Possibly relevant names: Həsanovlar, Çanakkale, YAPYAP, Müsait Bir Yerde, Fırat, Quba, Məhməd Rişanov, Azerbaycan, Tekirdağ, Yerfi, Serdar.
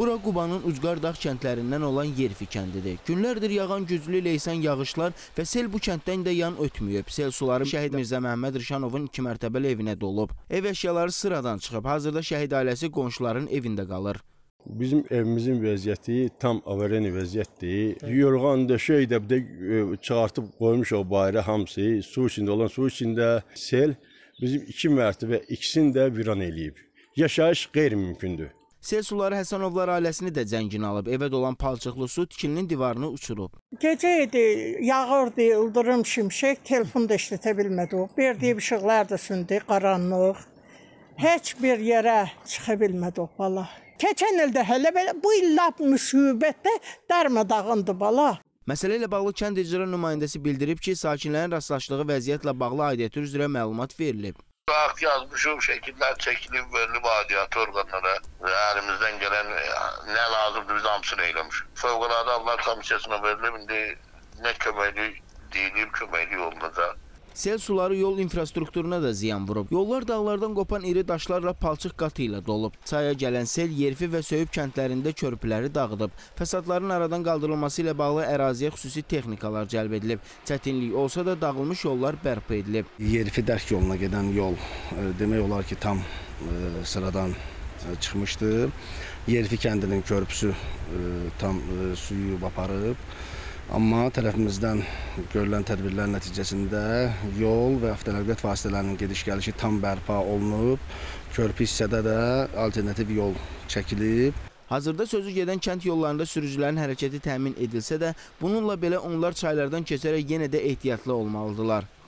Bura Qubanın ucqar dağ kəndlərindən olan Yerfi kəndidir. Günlərdir yağan güclü leysan yağışlar və sel bu kənddən də yan ötməyib. Sel suları şəhid Mirzə Məhməd Rişanovun 2 mərtəbəli evinə dolub. Ev əşyaları sıradan çıxıb. Hazırda şəhid ailəsi qonşuların evində qalır. Bizim evimizin vəziyyəti tam avareni vəziyyətdir. Yorğan döşək də çıxartıb qoymuş o bayrı hamısı. Su içində olan su içində sel bizim 2 mərtəbə ikisini də viran eləyib. Yaşayış qeyri-mümkündür. Sel suları Həsanovlar ailəsini də zəngin alıb. Evə dolan palçıqlı su tikilinin divarını uçurub. Gecə idi, yağırdı, ildırım, şimşək, telefon da işlətə bilmədi o. Verdiyi işıqlar da söndü, qaranlıq. Heç bir yerə çıxa bilmədi o bala. Keçən ildə hələ belə, bu illab müsibətdə darmadağındı bala. Məsələ ilə bağlı kənd icra nümayəndəsi bildirib ki, sakinlərin rastlaşdığı vəziyyətlə bağlı aidiyyəti üzrə məlumat verilib. Vaxt yazmışıq, şəkillər çəkilib, verilib aidiyyəti orqanlara və əlimizdən gələn nə lazımdır biz hamısını eyləmişik. Fövqəladə Hallar Komissiyasına verilib, indi nə köməklik deyilib, köməklik olunacaq. Sel suları yol infrastrukturuna da ziyan vurub. Yollar dağlardan qopan iri daşlarla palçıq qatı ilə dolub. Çaya gələn sel Yerfi və Söyüb kəndlərində körpüləri dağıdıb. Fəsadların aradan qaldırılması ilə bağlı əraziyə xüsusi texnikalar cəlb edilib. Çətinlik olsa da dağılmış yollar bərpa edilib. Yerfi dərk yoluna gedən yol demək olar ki, tam sıradan çıxmışdır. Yerfi kəndinin körpüsü tam suyu aparıb. Amma tərəfimizdən görülən tədbirlər nəticəsində yol və avtonəqliyyat vasitələrinin gediş-gəlişi tam bərpa olunub, körpü hissədə də alternativ yol çəkilib. Hazırda sözü gedən kənd yollarında sürücülərin hərəkəti təmin edilsə də, bununla belə onlar çaylardan keçərək yenə də ehtiyatlı olmalıdırlar.